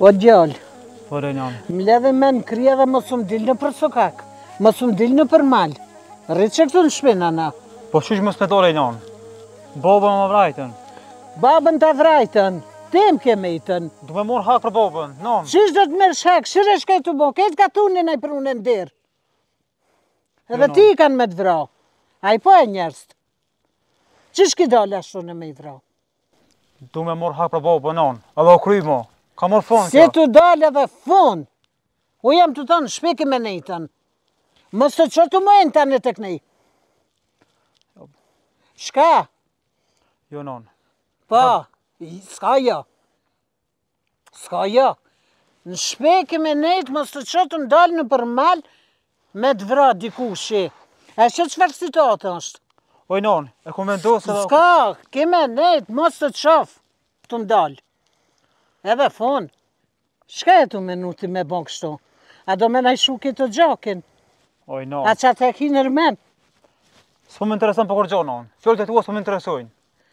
O djallë. Po Renjani. Mledhe me në krija dhe mosum dilë në për sokak. Mosum dilë në për malë. Rritë që këtu në shpina na. Po shush mos me do Renjani. Babën më vrajten. Babën të vrajten. Tem keme i tën. Du me mor hak për babën, non. Shush do të merë shak, shush e shkaj të bo. Këtë ka tunin a i prune në dirë. Edhe ti i kanë me të vra. A i po e njerëst. Qysh ki dole ashtu në me i vra? Du me mor hak për babën, non. Edhe o kry mo. Ka mor fun kjo. Se të dole dhe fun. U jam të tonë shpiki me nejtën. Mësë të që të mojnë të në të kënej. Shka? Jo, non. Po, s'ka jo. S'ka jo. Në shpiki me nejtë, mësë të që të ndalë në përmal me të vra dikushi. E që që versitatë është? Oj, non, e ku me ndosë dhe... S'ka, kime nejtë, mësë të qafë të ndalë. Edhe fun, shka e tu menuti me bon kështu? A do me najshu këtë gjakin? Oj, no. A që atë e ki nërmen? S'po më interesën për kërgjo, non. Fjollet e tua s'po më interesojnë.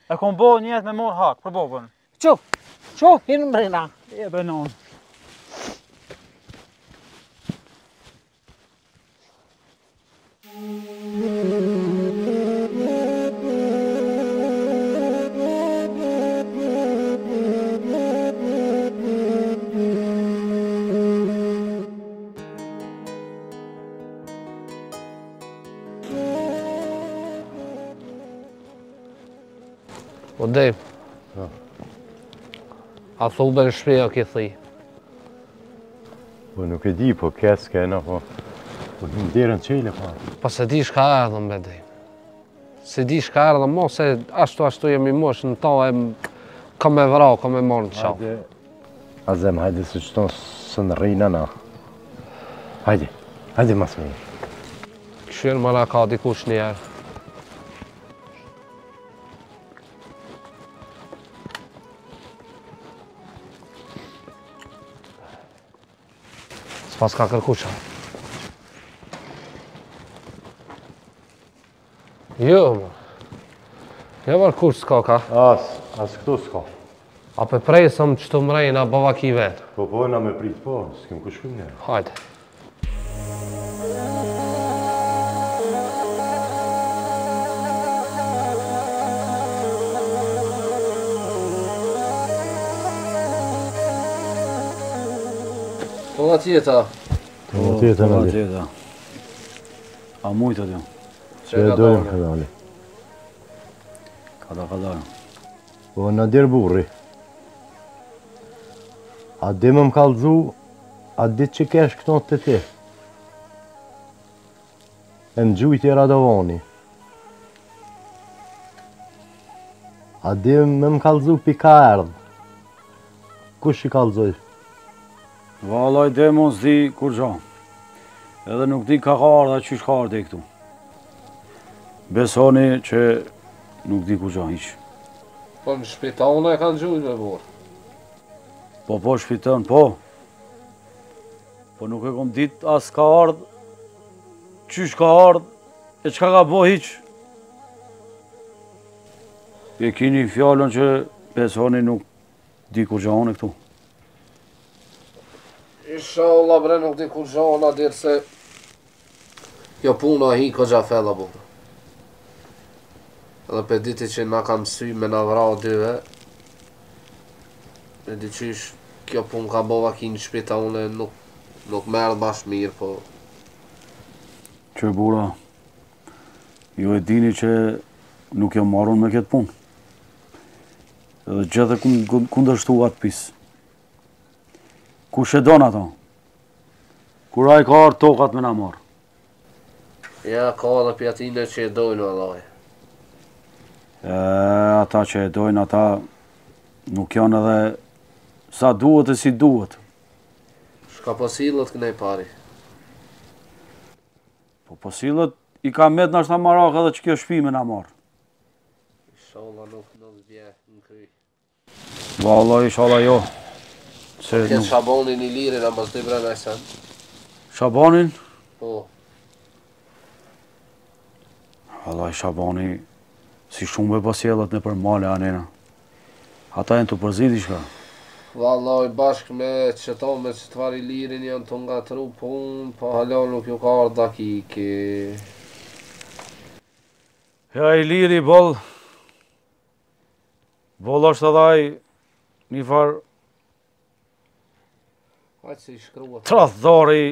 E kom bo njët me mor hak, për bovën. Qo, qo, hinë mrena. Jebe, non. O Dej, a së ube në shpeja ke thëj? Po nuk e di, po kesë kena, po në derën qele, po. Po se di shka ardhëm, be Dej. Se di shka ardhëm, mo, se ashtu jemi mosh në ta e ka me vra, ka me marrë në qafë. Azem, hajde se qëton së në rejna na. Hajde, hajde mas me një. Këshirë mëna ka dikush njerë. Pas ka kërkuqa. Jo, mërë. Jo, mërë, kush s'ka ka? As këtu s'ka. A për prejësëm që të mrejnë, a bëva ki vetë? Po, na me pritë, po, s'kem kushkim njerë. Hajde. Tola tjeta. Tola tjeta, Nali. Tola tjeta. A mujtë atë jo. Që e dojnë, Kadali. Kadali. Po, në dirë burri. A di më kalëzu, a di që kesh këton të ti. E më gjujtje Radovani. A di më kalëzu pika erdhë. Kush i kalëzoj? Valaj demon s'di kur gjo. Edhe nuk di ka ardha qysh ka ardhe këtu. Besoni që nuk di kur gjo hiq. Po në shpitanë e kanë gjujnë me borë. Po shpitanë, po. Po nuk e kom dit as ka ardhë, qysh ka ardhë, e qka ka bo hiq. E kini fjallën që besoni nuk di kur gjo në këtu. Isha Allah bre nuk di kur gjana dirë se kjo puna hi ka gjafella bërë. Edhe për diti që nga kam sy me nga vra o dyve, e di qysh kjo pun ka bova ki në shpita une nuk merë bashkë mirë, po... Që bura, ju e dini që nuk jam marun me këtë pun. Edhe gjithë e kundështu atë pisë. Kush e donë ato? Kura i ka arë tokat me në marë? Ja, ka dhe pjatine që e dojnë, Allah. Ata që e dojnë, ata nuk janë edhe sa duhet e si duhet. Shka posilët kënej pari? Po posilët i ka metë nështë në marak edhe që kjo shpi me në marë. Ishala nuk në zbje në kry. Vallah, ishala jo. Këtë Shabonin i lirin, a më zdi bre nëjsen. Shabonin? Po. Allaj, Shaboni, si shumë e pasjellet në përmale, anena. Ata e në të përzit i shka. Vallaj bashkë me qëto me qëtëfar i lirin janë të nga tru pun, pa halon nuk ju ka arda kiki. Ja i liri bol, bol është adhaj një farë trathdari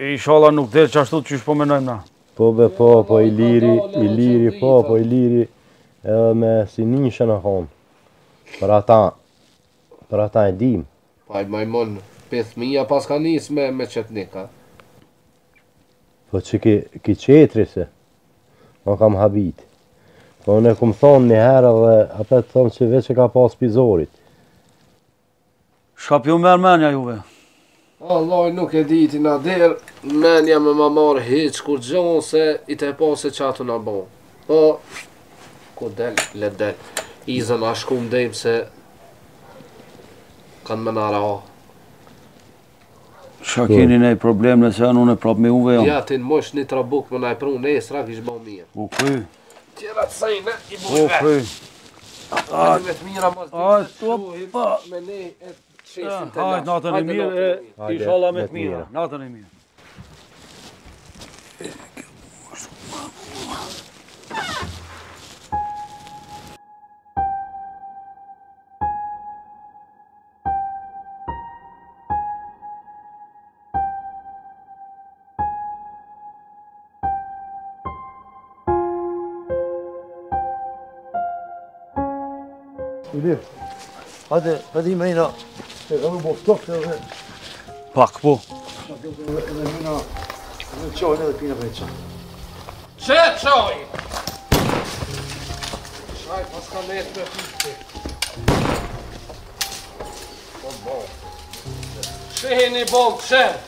e ishala nuk del qashtu që shpo menojmë na. Po be po i liri, po i liri edhe me si nishe në konë. Për ata e dim. Pa i majmon 5.000 pas ka njës me qetnika. Po që ki qetri se, ma kam habit. Po unë e kumë thonë një herë dhe apet thonë që veç e ka pas pizorit. Shka pjo merë menja juve? Allah, nuk e di ti na derë, menja me ma marë hiqë kur gjonë se i te pas e qatë në bo. Po, ku del, le del. Izën a shku më dejmë se kanë me nara ha. Shka keni nej problem nëse janë unë e prapë me uve janë? Ja, ti në mosh një trabuk me najpru në esra kishë ba mirë. U kry. Tjera të sejnë i bush vetë. U kry. Ajme të mira mas dhe shuhim me ne e qesin të lasë. Hajtë natën e mirë e ishala me të mira. Natën e mirë. Hadi mejna, e ka me boftok të dhe... Pak, po. Edhe mejna, edhe qojnë edhe pina për e qojnë. Që qojnë? Shaj, pas ka me e të me piste. Po boftë. Shihini boftë, qërë.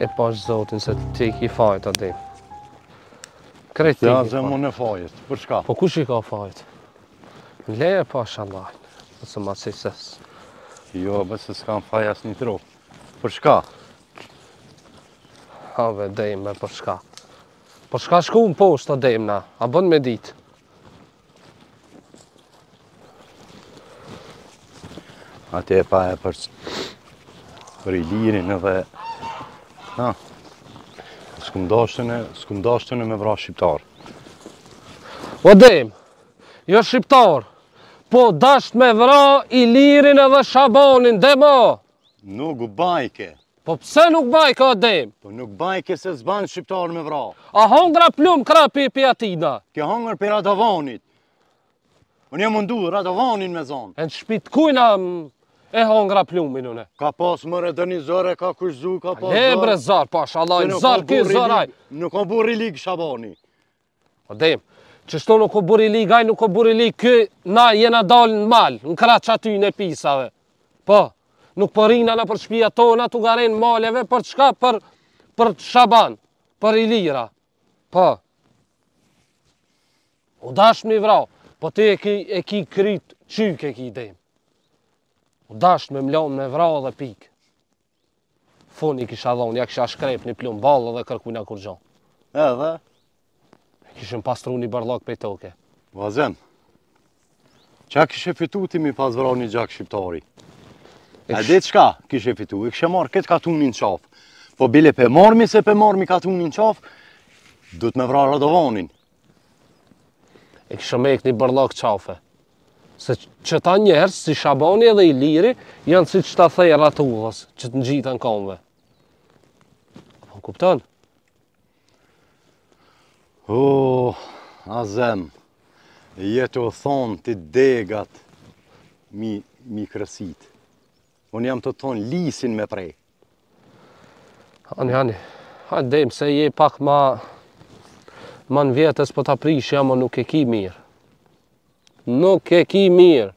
E pash zotin se ti ki fajt atë dim. Krejt ti ki fajt. Ja, zemun e fajt, për shka? Po kush i ka fajt? Leje pash Allah, nëse ma cises. Jo, bëse s'kam faj as një trup. Për shka? Ave, dim me për shka. Për shka shku në poshtë të dim na, a bën me dit. Ate e pa e për i lirin edhe... Na, s'kum dashtëne me vra shqiptar. O dem, jo shqiptar, po dasht me vra i lirin edhe shabonin, demo. Nuk bajke. Po pse nuk bajke, o dem? Po nuk bajke se zban shqiptar me vra. A hongra plum krapi i pjatina? Ke hongër për Radovanit. Unë jam mundu Radovanin me zonë. E në shpit kujna... E hongra plumin une. Ka pas mëre dëni zore, ka kush zu, ka pas zore. Lebre zar, pash, Allah, zar ki zoraj. Nuk o buri lig Shabani. O dem, qështu nuk o buri lig, aj nuk o buri lig, këj na jena dalë në malë, në kraq aty në pisave. Po, nuk përina na për shpia tona, tu garen maleve, për çka, për Shaban, për Ilira. Po. U dash mi vrau, po ti e ki kryt, qyk e ki dem. U dasht me mlon me vra dhe pik. Foni kisha dhon, ja kisha shkrep një plum balë dhe kërkujna kur gjon. E dhe? Kishim pastru një barlak pe toke. Vazen, qa kishe fitu ti mi pas vra një gjak shqiptari? E dhe qka kishe fitu? E kishe marrë këtë katunin qaf. Po bile pe mormi katunin qaf, du të me vra Radovanin. E kishe mek një barlak qafe. Se qëta njerës, si Shabani edhe Iliri, janë si qëta thejra të uvës, që të ngjitën konve. Po në kupton? Azem, jetë o thonë të degat mi kërësit. Unë jam të thonë lisin me prej. Ani, hajtë dejmë se je pak ma... ma në vjetës po ta prish, ja, ma nuk e ki mirë. Nuk e ki mirë.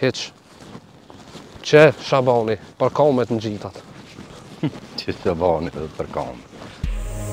Hiq. Që Shabani, përkamet në gjitat. Që Shabani, përkamet.